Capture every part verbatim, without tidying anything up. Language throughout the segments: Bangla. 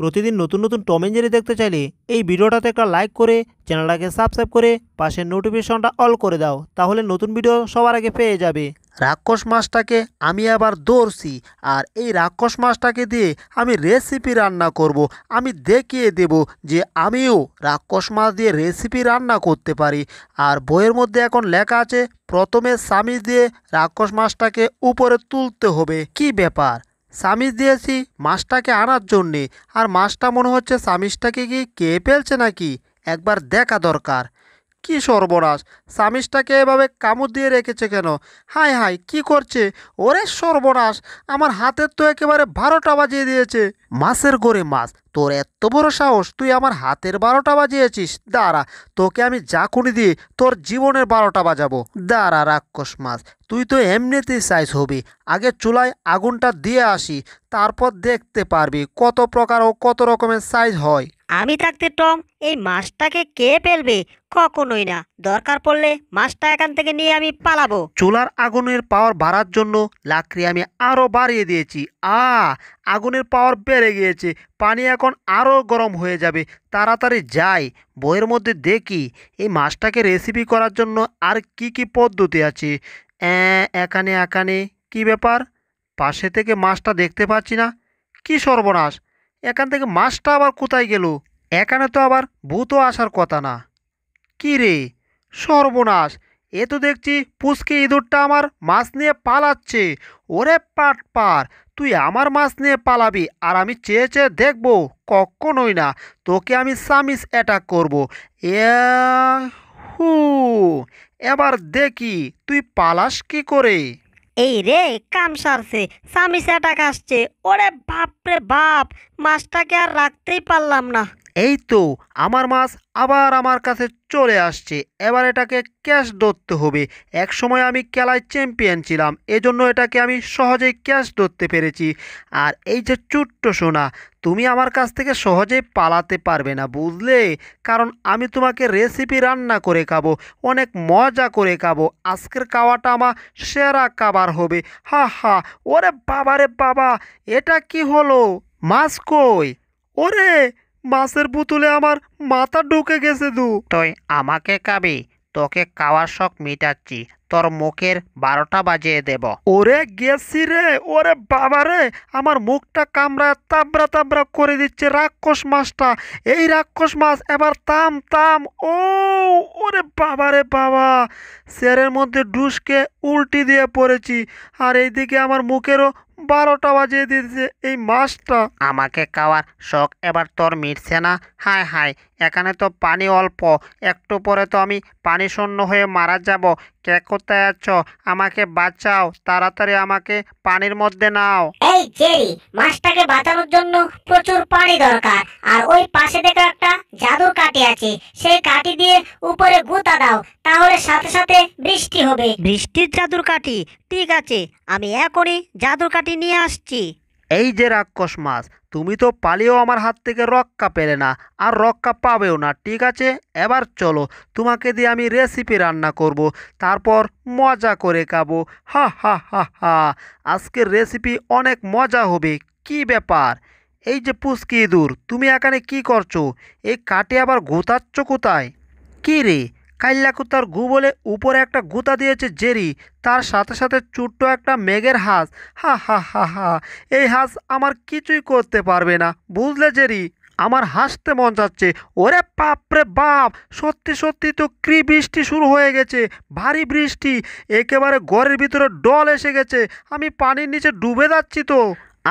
প্রতিদিন নতুন নতুন টম এন্ড জেরি দেখতে চাইলে এই ভিডিওটাতে একটা লাইক করে চ্যানেলটাকে সাবস্ক্রাইব করে পাশের নোটিফিকেশনটা অল করে দাও, তাহলে নতুন ভিডিও সবার আগে পেয়ে যাবে। রাক্ষস মাছটাকে আমি আবার ধরছি, আর এই রাক্ষস মাছটাকে দিয়ে আমি রেসিপি রান্না করব। আমি দেখিয়ে দেব যে আমিও রাক্ষস মাছ দিয়ে রেসিপি রান্না করতে পারি। আর বইয়ের মধ্যে এখন লেখা আছে প্রথমে সামিজ দিয়ে রাক্ষস মাছটাকে উপরে তুলতে হবে। কি ব্যাপার, সামিজ দিয়েছি মাছটাকে আনার জন্যে, আর মাছটা মনে হচ্ছে সামিজটাকে কি কে ফেলছে নাকি, একবার দেখা দরকার। কি সর্বনাশ, সামিজটাকে এভাবে কামড় দিয়ে রেখেছে কেন? হাই হাই, কি করছে? ওরে সর্বনাশ, আমার হাতের তো একেবারে বারোটা বাজিয়ে দিয়েছে। মাছের ঘরে মাছ, তোর এত বড় সাহস, তুই আমার হাতের বারোটা বাজিয়েছিস? দাঁড়া, তোকে আমি ঝাঁকুনি দিয়ে তোর জীবনের বারোটা বাজাবো। দাঁড়া রাক্ষস মাছ, তুই তো এমনিতেই সাইজ হবি। আগে চুলায় আগুনটা দিয়ে আসি, তারপর দেখতে পারবি কত প্রকার ও কত রকমের সাইজ হয়। আমি থাকতে টম এই মাছটাকে কে ফেলবে? কখনোই না। দরকার পড়লে মাছটা এখান থেকে নিয়ে আমি পালাবো। চুলার আগুনের পাওয়ার বাড়ার জন্য লাকড়ি আমি আরও বাড়িয়ে দিয়েছি। আ আগুনের পাওয়ার বেড়ে গিয়েছে, পানি এখন আরও গরম হয়ে যাবে। তাড়াতাড়ি যাই, বইয়ের মধ্যে দেখি এই মাছটাকে রেসিপি করার জন্য আর কি কি পদ্ধতি আছে। এখানে এখানে কি ব্যাপার, পাশে থেকে মাছটা দেখতে পাচ্ছি না। কি সর্বনাশ, এখান থেকে মাছটা আবার কোথায় গেল? এখানে তো আবার ভূতও আসার কথা না। কি রে সর্বনাশ, এ তো দেখছি পুচকে ইঁদুরটা আমার মাছ নিয়ে পালাচ্ছে। ওরে পাট পার, তুই আমার মাছ নিয়ে পালাবি আর আমি চেয়ে চেয়ে দেখব? কখনোই না, তোকে আমি সামিজ অ্যাটাক করবো। এ হু, এবার দেখি তুই পালাস কি করে। এই রে কাম সারছে, সামিজ অ্যাটাক আসছে। ওরে বাপরে বাপ, মাছটাকে আর রাখতেই পারলাম না। এই তো আমার মাছ আবার আমার কাছে চলে আসছে। এবার এটাকে ক্যাশ ধরতে হবে। এক সময় আমি খেলায় চ্যাম্পিয়ন ছিলাম, এজন্য এটাকে আমি সহজেই ক্যাশ ধরতে পেরেছি। আর এই যে ছোট্ট সোনা, তুমি আমার কাছ থেকে সহজেই পালাতে পারবে না, বুঝলে? কারণ আমি তোমাকে রেসিপি রান্না করে খাবো, অনেক মজা করে খাবো। আজকের খাওয়াটা আমার সেরা খাবার হবে। হা হা, ওরে বাবা রে বাবা, এটা কি হলো? মাছ কই? ওরে, মাছের পুতুলে আমার মাথা ঢুকে গেছে। দু তুই আমাকে খাবি, তোকে খাওয়ার শখ মিটাচ্ছি, তোর মুখের বারোটা বাজিয়ে দেব। ওরে গেছি রে, ওরে বাবা রে, আমার মুখটা কামড়ায় তাবড়া তাবড়া করে দিচ্ছে রাক্ষস মাছটা। এই রাক্ষস মাছ এবার তাম তাম। ও ওরে বাবা রে বাবা, সেরের মধ্যে ঢুসকে উল্টি দিয়ে পড়েছি, আর এইদিকে আমার মুখেরও বারোটা বাজিয়ে দিয়েছে এই মাছটা। আমাকে খাওয়ার শখ এবার তোর মিটছে না। হায় হায়, এখানে তো পানি অল্প, একটু পরে তো আমি পানি শূন্য হয়ে মারা যাব। কে কোথায় আছো? আমাকে বাঁচাও, তাড়াতাড়ি আমাকে পানির মধ্যে নাও। এই জেরি, মাছটাকে বাঁচানোর জন্য প্রচুর পানি দরকার, আর ওই পাশে দেখো একটা জাদুর কাঠি আছে, সেই কাঠি দিয়ে উপরে গুঁতা দাও, তাহলে সাথে সাথে বৃষ্টি হবে। বৃষ্টির জাদুর কাঠি? ঠিক আছে, আমি এখনই জাদুর কাঠি নিয়ে আসছি। এই যে রাক্ষস মাছ, তুমি তো পালিয়েও আমার হাত থেকে রক্ষা পেলে না, আর রক্ষা পাবেও না। ঠিক আছে, এবার চলো, তোমাকে দিয়ে আমি রেসিপি রান্না করব, তারপর মজা করে খাবো। হা হা হা হা, আজকের রেসিপি অনেক মজা হবে। কি ব্যাপার, এই যে পুচকি ইঁদুর, তুমি এখানে কি করছো? এই কাঠে আবার গুঁতাচ্ছ কোথায়? কী রে, কাইলাকুতার গু বলে উপরে একটা গুঁতা দিয়েছে জেরি, তার সাথে সাথে ছোট্ট একটা মেঘের হাঁস। হা হা হা হা, এই হাঁস আমার কিছুই করতে পারবে না, বুঝলে জেরি? আমার হাসতে মন যাচ্ছে। ওরে বাপরে বাপ, সত্যি সত্যি তো কী বৃষ্টি শুরু হয়ে গেছে, ভারী বৃষ্টি, একেবারে ঘরের ভিতরে ডল এসে গেছে। আমি পানির নিচে ডুবে যাচ্ছি তো।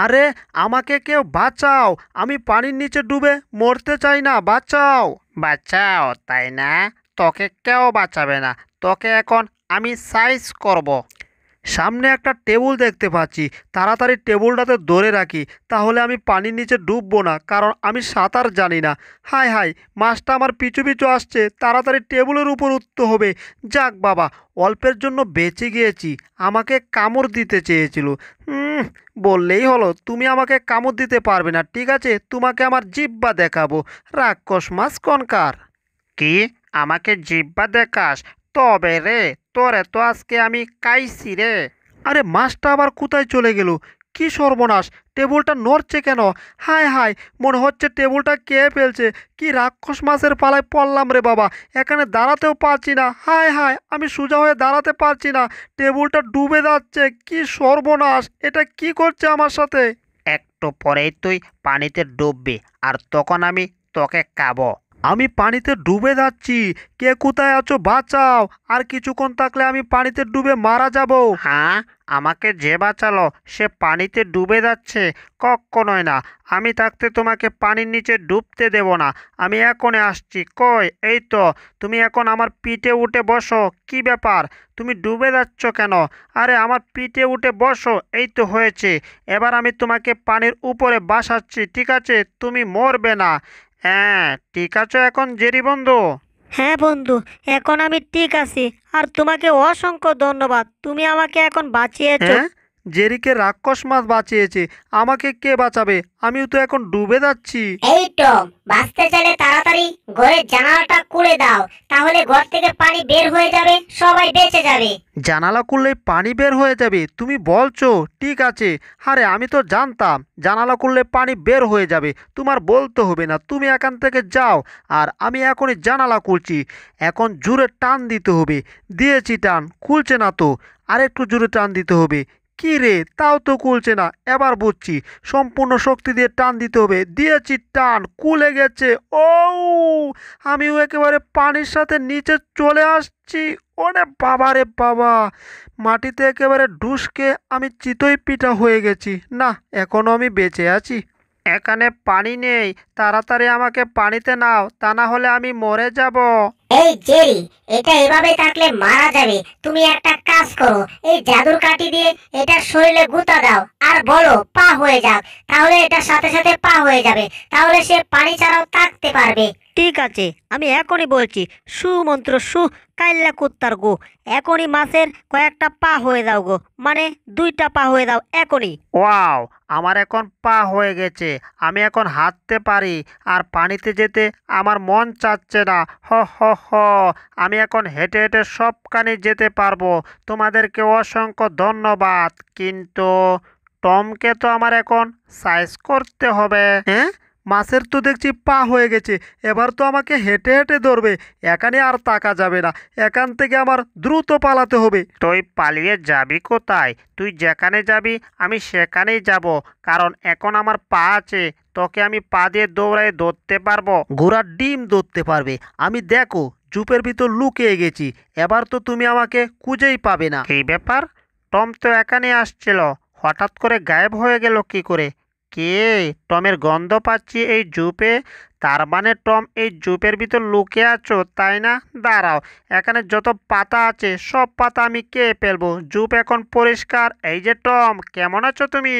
আরে আমাকে কেউ বাঁচাও, আমি পানির নিচে ডুবে মরতে চাই না, বাঁচাও। বাঁচাও তাই না? তোকে কেউ বাঁচাবে না, তোকে এখন আমি সাইজ করব। সামনে একটা টেবিল দেখতে পাচ্ছি, তাড়াতাড়ি টেবিলটাতে ধরে রাখি, তাহলে আমি পানির নিচে ডুববো না, কারণ আমি সাঁতার জানি না। হাই হাই, মাছটা আমার পিছু পিছু আসছে, তাড়াতাড়ি টেবিলের উপর উঠতে হবে। যাক বাবা, অল্পের জন্য বেঁচে গিয়েছি, আমাকে কামড় দিতে চেয়েছিল। হুম, বললেই হলো তুমি আমাকে কামড় দিতে পারবে না। ঠিক আছে, তোমাকে আমার জিহ্বা দেখাবো। রাক্ষস মাছ কনকার, কি আমাকে জিহ্বা দেখাস? তবে রে তোরে তো আজকে আমি কাইছি রে। আরে মাছটা আবার কোথায় চলে গেল? কি সর্বনাশ, টেবিলটা নড়ছে কেন? হায় হায়, মনে হচ্ছে টেবিলটা কে ফেলছে। কি রাক্ষস মাছের পালায় পড়লাম রে বাবা, এখানে দাঁড়াতেও পারছি না। হায় হায়, আমি সোজা হয়ে দাঁড়াতে পারছি না, টেবিলটা ডুবে যাচ্ছে। কি সর্বনাশ, এটা কি করছে আমার সাথে? একটু পরেই তুই পানিতে ডুববি, আর তখন আমি তোকে খাবো। আমি পানিতে ডুবে যাচ্ছি, কে কোথায় আছো বাঁচাও, আর কিছুক্ষণ থাকলে আমি পানিতে ডুবে মারা যাব। হ্যাঁ, আমাকে যে বাঁচালো সে পানিতে ডুবে যাচ্ছে। কখনোই না, আমি থাকতে তোমাকে পানির নিচে ডুবতে দেব না। আমি এখনই আসছি। কই, এই তো, তুমি এখন আমার পিঠে উঠে বসো। কি ব্যাপার, তুমি ডুবে যাচ্ছ কেন? আরে আমার পিঠে উঠে বসো। এই তো হয়েছে, এবার আমি তোমাকে পানির উপরে বাসাচ্ছি, ঠিক আছে? তুমি মরবে না। হ্যাঁ ঠিক আছে, এখন জেরি বন্ধু। হ্যাঁ বন্ধু, এখন আমি ঠিক আছি, আর তোমাকে অসংখ্য ধন্যবাদ, তুমি আমাকে এখন বাঁচিয়েছো। জেরিকে রাক্ষস মাছ বাঁচিয়েছে, আমাকে কে বাঁচাবে? আমিও তো এখন ডুবে যাচ্ছি। এই টম, বাঁচতে চাইলে তাড়াতাড়ি ঘরের জানালাটা খুলে দাও, তাহলে ঘর থেকে পানি বের হয়ে যাবে, সবাই বেঁচে যাবে। জানালা খুললেই পানি বের হয়ে যাবে তুমি বলছো? ঠিক আছে। আরে আমি তো জানতাম জানালা খুললে পানি বের হয়ে যাবে, তোমার বলতে হবে না। তুমি এখান থেকে যাও, আর আমি এখনই জানালা খুলছি। এখন জোরে টান দিতে হবে। দিয়েছি টান, খুলছে না তো। আর একটু জোরে টান দিতে হবে। কি রে, তাও তো খুলছে না। এবার বুঝছি, সম্পূর্ণ শক্তি দিয়ে টান দিতে হবে। দিয়েছি টান, খুলে গেছে। ও, আমিও একেবারে পানির সাথে নিচে চলে আসছি। ওরে বাবা রে বাবা, মাটিতে একেবারে ঢুসকে আমি চিতই পিঠা হয়ে গেছি। না, এখনও আমি বেঁচে আছি। এখানে পানি নেই, তাড়াতাড়ি আমাকে পানিতে নাও, তা না হলে আমি মরে যাব। এই জেরি, এটা এভাবে থাকলে মারা যাবে। তুমি একটা কাজ করো, এই জাদুর কাঠি দিয়ে এটা শরীরে গুঁতা দাও, আর বলো পা হয়ে যাও, তাহলে এটা সাথে সাথে পা হয়ে যাবে, তাহলে সে পানি ছাড়াও থাকতে পারবে। ঠিক আছে, আমি এখনই বলছি, সুমন্ত্র সু কাইল্লা কুত্তার গো, এখনই মাছের কয়েকটা পা হয়ে যাও গো, মানে দুইটা পা হয়ে যাও এখনই। ওয়াও, আমার এখন পা হয়ে গেছে, আমি এখন হাঁটতে পারি, আর পানিতে যেতে আমার মন চাচ্ছে না। হ হ হ, আমি এখন হেঁটে হেঁটে সবখানে যেতে পারবো। তোমাদেরকে অসংখ্য ধন্যবাদ, কিন্তু টমকে তো আমার এখন সাইজ করতে হবে। হ্যাঁ, মাছের তো দেখছি পা হয়ে গেছে, এবার তো আমাকে হেঁটে হেঁটে ধরবে। এখানে আর তাকা যাবে না, এখান থেকে আমার দ্রুত পালাতে হবে। তুই পালিয়ে যাবি কোথায়? তুই যেখানে যাবি আমি সেখানেই যাব, কারণ এখন আমার পা আছে, তোকে আমি পা দিয়ে দৌড়ায় ধরতে পারবো। ঘোড়ার ডিম ধরতে পারবে। আমি দেখো জুপের ভিতর লুকিয়ে গেছি, এবার তো তুমি আমাকে খুঁজেই পাবে না। এই ব্যাপার, টম তো এখানে আসছিল, হঠাৎ করে গায়েব হয়ে গেল কি করে? কে? টমের গন্ধ পাচ্ছি এই জুপে, তার মানে টম এই জুপের ভিতর লুকিয়ে আছো, তাই না? দাঁড়াও, এখানে যত পাতা আছে সব পাতা আমি খেয়ে ফেলবো। জুপ এখন পরিষ্কার। এই যে টম, কেমন আছো তুমি?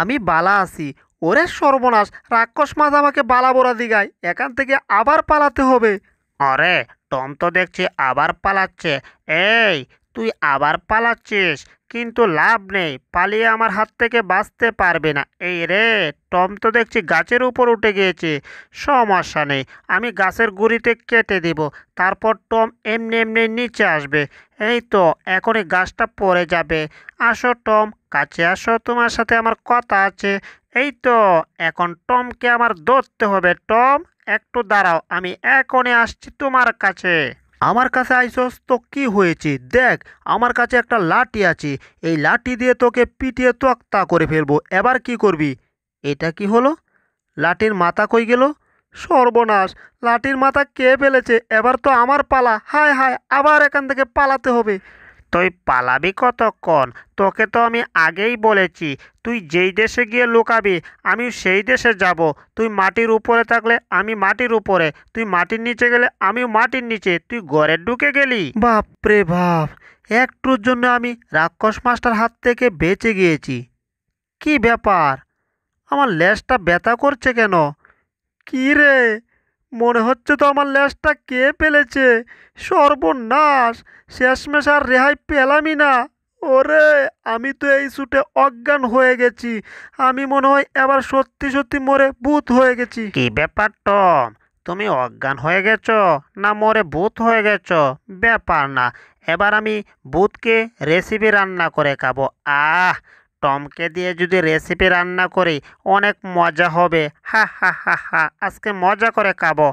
আমি বালা আছি। ওরে সর্বনাশ, রাক্ষস মাছ আমাকে বালা বোরা দিগায়, এখান থেকে আবার পালাতে হবে। আরে টম তো দেখছি আবার পালাচ্ছে। এই, তুই আবার পালাচ্ছিস, কিন্তু লাভ নেই, পালিয়ে আমার হাত থেকে বাঁচতে পারবে না। এই রে, টম তো দেখছি গাছের উপর উঠে গিয়েছে। সমস্যা নেই, আমি গাছের গুঁড়িতে কেটে দিব, তারপর টম এমনি এমনি নিচে আসবে। এই তো, এখনই গাছটা পড়ে যাবে। আসো টম, কাছে আসো, তোমার সাথে আমার কথা আছে। এই তো, এখন টমকে আমার ধরতে হবে। টম একটু দাঁড়াও, আমি এখনই আসছি তোমার কাছে। আমার কাছে আইসস তো কি হয়েছে? দেখ, আমার কাছে একটা লাঠি আছে, এই লাঠি দিয়ে তোকে পিটিয়ে তক্তা করে ফেলবো। এবার কি করবি? এটা কি হলো? লাঠির মাথা কই গেল? সর্বনাশ, লাঠির মাথা কে ফেলেছে? এবার তো আমার পালা। হায় হায়, আবার এখান থেকে পালাতে হবে। তুই পালাবি কতক্ষণ? তোকে তো আমি আগেই বলেছি, তুই যেই দেশে গিয়ে লুকাবি আমি সেই দেশে যাব। তুই মাটির উপরে থাকলে আমি মাটির উপরে, তুই মাটির নিচে গেলে আমিও মাটির নিচে। তুই ঘরে ঢুকে গেলি। বাপরে বাপ, একটুর জন্য আমি রাক্ষস মাস্টার হাত থেকে বেঁচে গিয়েছি। কি ব্যাপার, আমার লেজটা ব্যথা করছে কেন? কি রে, মনে হচ্ছে তো আমার লেজটা কে ফেলেছে। সর্বনাশ, শেষমেশ আর রেহাই পেলামই না। ওরে, আমি তো এই ছুটে অজ্ঞান হয়ে গেছি। আমি মনে হয় এবার সত্যি সত্যি মরে ভূত হয়ে গেছি। কি ব্যাপার টম, তুমি অজ্ঞান হয়ে গেছো না মরে ভূত হয়ে গেছো? ব্যাপার না, এবার আমি ভূতকে রেসিপি রান্না করে খাবো। আহ, টমকে দিয়ে যদি রেসিপি রান্না করি অনেক মজা হবে, হা হা হা হা, আজকে মজা করে খাবো।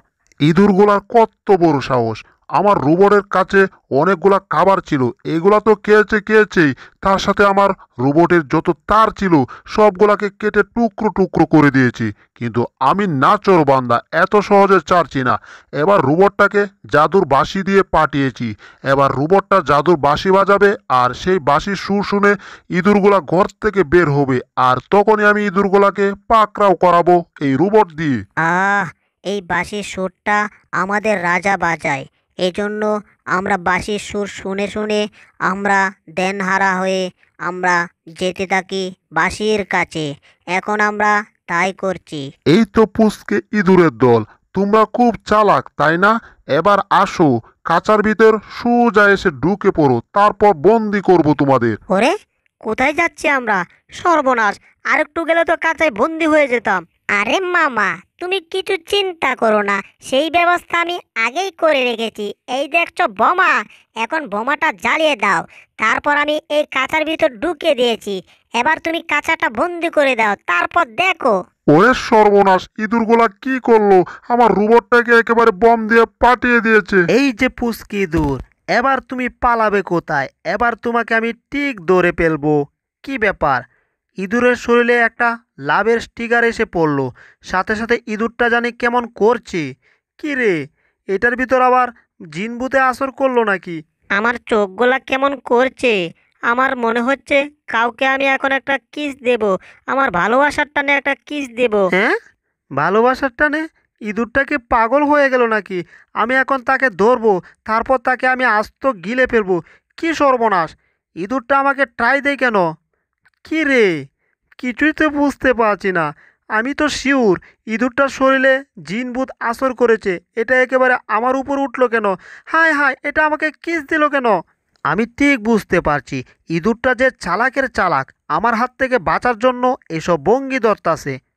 ইঁদুরগুলার কত বড় সাহস! আমার রোবটের কাছে অনেকগুলা খাবার ছিল, এগুলা তো খেয়েছে খেয়েছেই, তার সাথে আমার রোবটের যত তার ছিল সবগুলাকে কেটে টুকরো টুকরো করে দিয়েছি। কিন্তু আমি না চোর বান্দা, এত সহজে ছাড়ছি না। এবার রোবটটাকে জাদুর বাঁশি দিয়ে পাঠিয়েছি। এবার রোবটটা জাদুর বাঁশি বাজাবে, আর সেই বাঁশির সুর শুনে ইঁদুরগুলা ঘর থেকে বের হবে, আর তখনই আমি ইঁদুরগুলাকে পাকড়াও করাবো এই রোবট দিয়ে। আহ, এই বাঁশির সুরটা আমাদের রাজা বাজায়, এজন্য আমরা বাঁশির সুর শুনে শুনে আমরা দেনহারা হয়ে আমরা যেতে থাকি বাঁশির কাছে। এখন আমরা তাই করছি। এই তো পুচকে ইঁদুরের দল, তোমরা খুব চালাক তাই না? এবার আসো, কাঁচার ভিতর সোজা এসে ঢুকে পড়ো, তারপর বন্দি করব তোমাদের। ওরে, কোথায় যাচ্ছি আমরা? সর্বনাশ, আরেকটু গেলে তো কাঁচায় বন্দি হয়ে যেতাম। আরে মামা, তুমি কিছু চিন্তা করো না, সেই ব্যবস্থা আমি আগেই করে রেখেছি। এই দেখছো বোমা, এখন বোমাটা জ্বালিয়ে দাও। তারপর আমি এই কাঁচার ভিতর ঢুকে দিয়েছি, এবার তুমি কাঁচাটা বন্দি করে দাও, তারপর দেখো। ওরে সর্বনাশ, ইঁদুরগুলা কি করলো? আমার রোবটটাকে একেবারে বম দিয়ে পাঠিয়ে দিয়েছে। এই যে পুচকি ইঁদুর, এবার তুমি পালাবে কোথায়? এবার তোমাকে আমি ঠিক ধরে ফেলবো। কি ব্যাপার? ইঁদুরের শরীরে একটা লাভের স্টিকার এসে পড়ল, সাথে সাথে ইঁদুরটা জানি কেমন করছে। কি রে, এটার ভিতর আবার জিনভূতে আসর করলো নাকি? আমার চোখগুলা কেমন করছে, আমার মনে হচ্ছে কাউকে আমি এখন একটা কিস দেব, আমার ভালোবাসার টানে একটা কিস দেব। হ্যাঁ, ভালোবাসার টানে ইঁদুরটাকে পাগল হয়ে গেল নাকি? আমি এখন তাকে ধরবো, তারপর তাকে আমি আস্ত গিলে ফেলবো। কি সর্বনাশ, ইঁদুরটা আমাকে ট্রাই দেয় কেন? কি রে, কিছুই তো বুঝতে পারছি না। আমি তো শিওর ইঁদুরটার শরীরে জিনভূত আসর করেছে, এটা একেবারে আমার উপর উঠলো কেন? হায় হায়, এটা আমাকে কিস দিল কেন? আমি ঠিক বুঝতে পারছি ইঁদুরটা যে চালাকের চালাক, আমার হাত থেকে বাঁচার জন্য এসব ভঙ্গি ধরতাছে।